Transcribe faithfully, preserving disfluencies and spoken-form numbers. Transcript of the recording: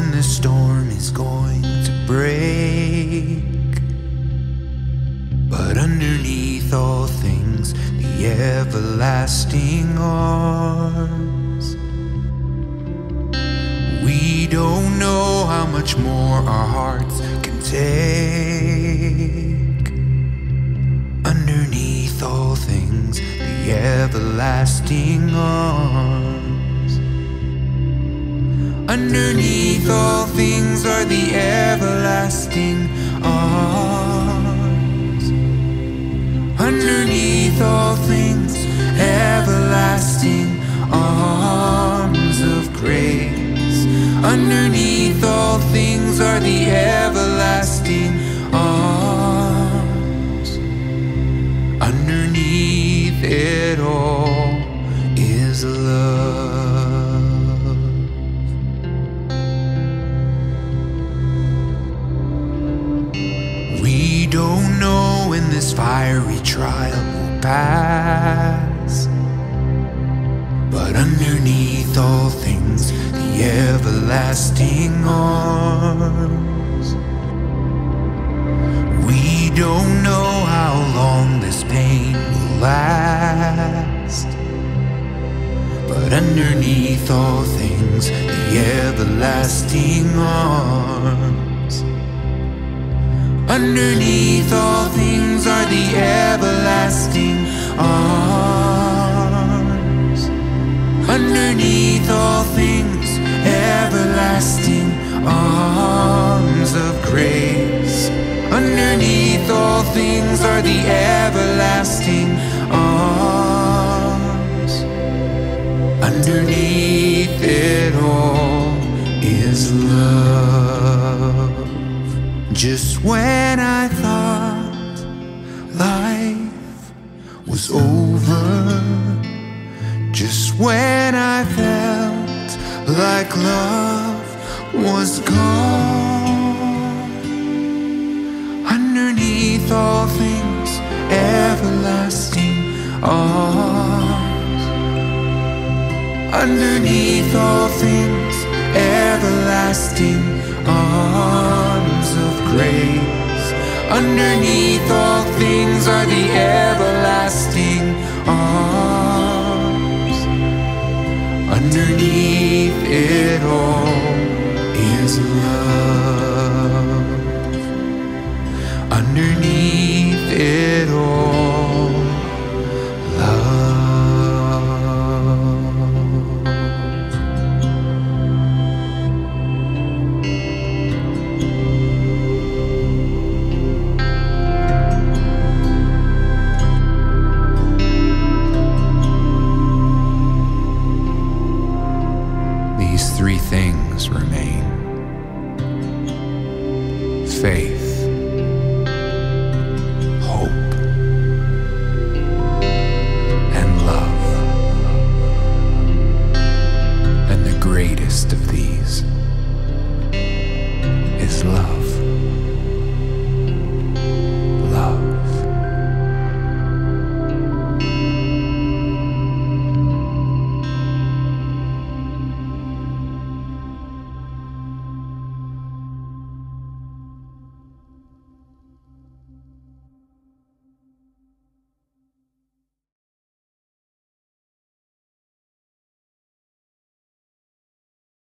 when the storm is going to break. But underneath all things, the everlasting arms. We don't know how much more our hearts can take. Underneath all things, the everlasting arms. Underneath all things are the everlasting arms. Underneath all things, everlasting arms of grace. Underneath all things are the everlasting arms. Underneath it all is love. We don't know when this fiery trial will pass, but underneath all things, the everlasting arms. We don't know how long this pain will last, but underneath all things, the everlasting arms. Underneath all things are the everlasting arms. Underneath all things, everlasting arms of grace. Underneath all things are the everlasting arms. Underneath it all is love. Just when I thought life was over, just when I felt like love was gone, underneath all things, everlasting arms. Underneath all things, everlasting arms of grace. Underneath all things are the everlasting arms. Underneath it all is love. Underneath it all, love. Things remain. Faith.